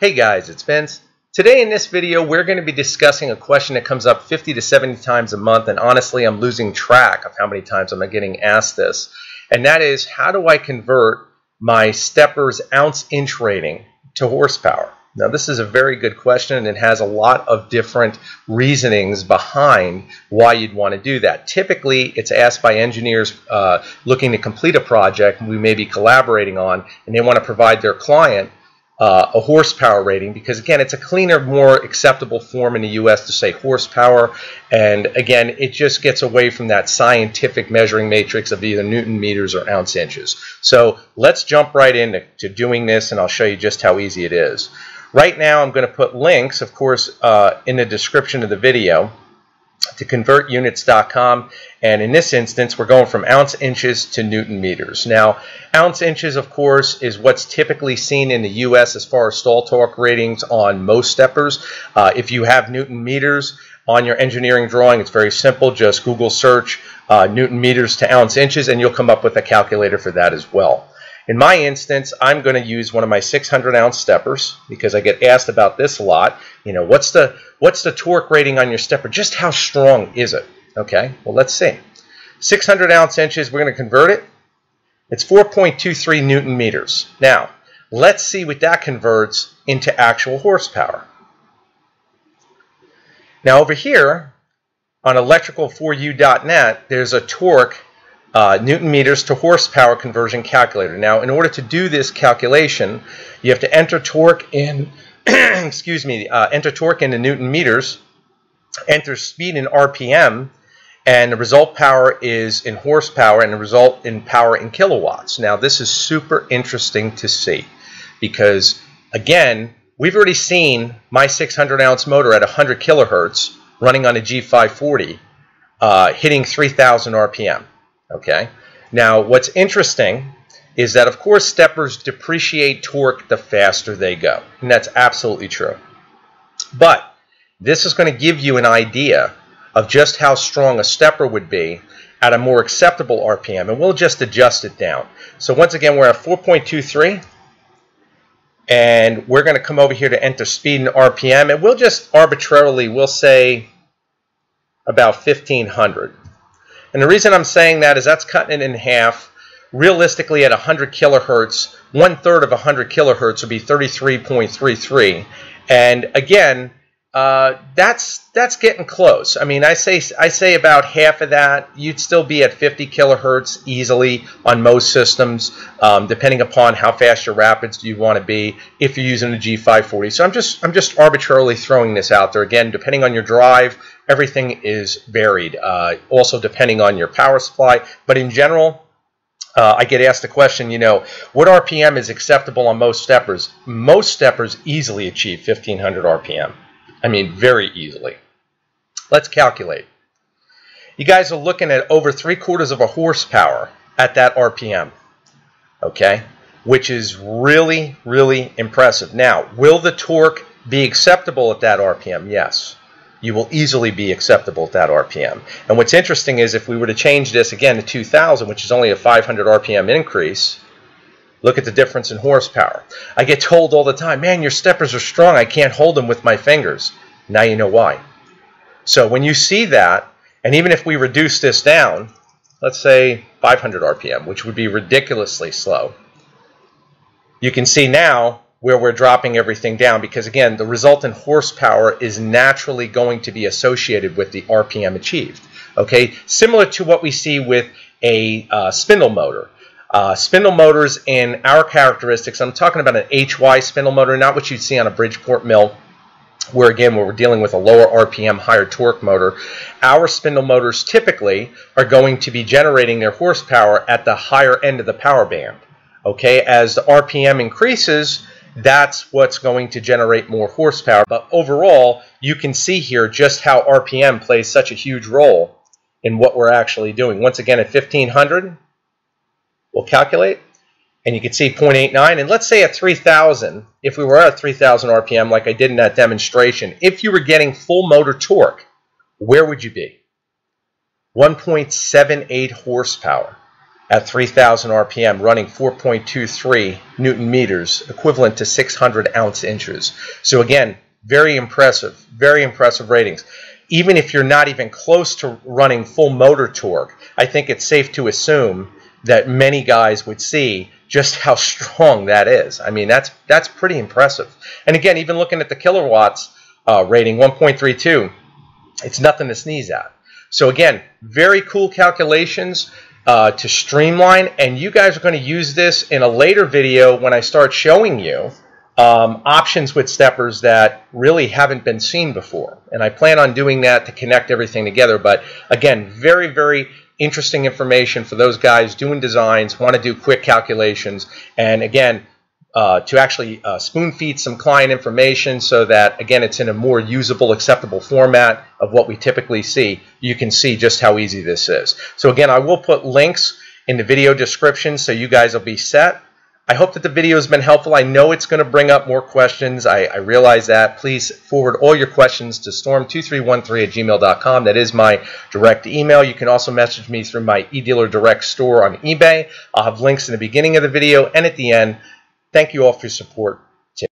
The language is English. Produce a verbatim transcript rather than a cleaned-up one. Hey guys, it's Vince. Today in this video we're going to be discussing a question that comes up fifty to seventy times a month, and honestly I'm losing track of how many times I'm getting asked this, and that is, how do I convert my stepper's ounce-inch rating to horsepower? Now this is a very good question, and it has a lot of different reasonings behind why you'd want to do that. Typically it's asked by engineers uh, looking to complete a project we may be collaborating on, and they want to provide their client Uh, a horsepower rating, because again it's a cleaner, more acceptable form in the U S to say horsepower, and again it just gets away from that scientific measuring matrix of either newton meters or ounce inches. So let's jump right into to doing this, and I'll show you just how easy it is. Right now I'm going to put links, of course, uh, in the description of the video to convert units dot com, and in this instance we're going from ounce inches to newton meters. Now ounce inches, of course, is what's typically seen in the U S as far as stall torque ratings on most steppers. Uh, if you have newton meters on your engineering drawing, it's very simple, just Google search uh, newton meters to ounce inches and you'll come up with a calculator for that as well. In my instance, I'm going to use one of my six hundred ounce steppers, because I get asked about this a lot. You know, what's the what's the torque rating on your stepper? Just how strong is it? Okay, well let's see. six hundred ounce inches, we're going to convert it. It's four point two three newton meters. Now, let's see what that converts into actual horsepower. Now over here on electrical four u dot net, there's a torque Uh, newton meters to horsepower conversion calculator. Now in order to do this calculation you have to enter torque in excuse me uh, enter torque into newton meters, enter speed in R P M, and the result power is in horsepower, and the result in power in kilowatts. Now this is super interesting to see, because again we've already seen my six hundred ounce motor at one hundred kilohertz running on a G five forty uh, hitting three thousand R P M. Okay, now what's interesting is that, of course, steppers depreciate torque the faster they go, and that's absolutely true, but this is going to give you an idea of just how strong a stepper would be at a more acceptable R P M, and we'll just adjust it down. So once again we're at four point two three, and we're going to come over here to enter speed and R P M, and we'll just arbitrarily, we'll say about fifteen hundred. And the reason I'm saying that is that's cutting it in half. Realistically, at one hundred kilohertz, one third of one hundred kilohertz would be thirty-three point three three. And again, uh, that's that's getting close. I mean, I say I say about half of that. You'd still be at fifty kilohertz easily on most systems, um, depending upon how fast your rapids you want to be if you're using a G five forty. So I'm just I'm just arbitrarily throwing this out there. Again, depending on your drive. Everything is varied, uh, also depending on your power supply. But in general, uh, I get asked the question, you know, what R P M is acceptable on most steppers? Most steppers easily achieve fifteen hundred R P M. I mean, very easily. Let's calculate. You guys are looking at over three quarters of a horsepower at that R P M, okay, which is really, really impressive. Now, will the torque be acceptable at that R P M? Yes. You will easily be acceptable at that R P M. And what's interesting is if we were to change this again to two thousand, which is only a five hundred R P M increase, look at the difference in horsepower. I get told all the time, man, your steppers are strong, I can't hold them with my fingers. Now you know why. So when you see that, and even if we reduce this down, let's say five hundred R P M, which would be ridiculously slow, you can see now where we're dropping everything down, because again the resultant horsepower is naturally going to be associated with the R P M achieved. Okay, similar to what we see with a uh, spindle motor. Uh, spindle motors in our characteristics, I'm talking about an H Y spindle motor, not what you'd see on a Bridgeport mill, where again where we're dealing with a lower R P M, higher torque motor. Our spindle motors typically are going to be generating their horsepower at the higher end of the power band. Okay, as the R P M increases, that's what's going to generate more horsepower. But overall, you can see here just how R P M plays such a huge role in what we're actually doing. Once again, at fifteen hundred, we'll calculate, and you can see zero point eight nine. And let's say at three thousand, if we were at three thousand R P M like I did in that demonstration, if you were getting full motor torque, where would you be? one point seven eight horsepower. at three thousand R P M, running four point two three Newton meters, equivalent to six hundred ounce inches. So again, very impressive, very impressive ratings. Even if you're not even close to running full motor torque, I think it's safe to assume that many guys would see just how strong that is. I mean, that's that's pretty impressive. And again, even looking at the kilowatts uh, rating, one point three two, it's nothing to sneeze at. So again, very cool calculations uh, to streamline, and you guys are going to use this in a later video when I start showing you um, options with steppers that really haven't been seen before. And I plan on doing that to connect everything together. But again, very, very interesting information for those guys doing designs, want to do quick calculations, and again, uh, to actually uh, spoon feed some client information so that, again, it's in a more usable, acceptable format of what we typically see. You can see just how easy this is. So again, I will put links in the video description so you guys will be set. I hope that the video has been helpful. I know it's going to bring up more questions. I, I realize that. Please forward all your questions to storm two three one three at gmail dot com. That is my direct email. You can also message me through my eDealer Direct store on eBay. I'll have links in the beginning of the video and at the end. Thank you all for your support.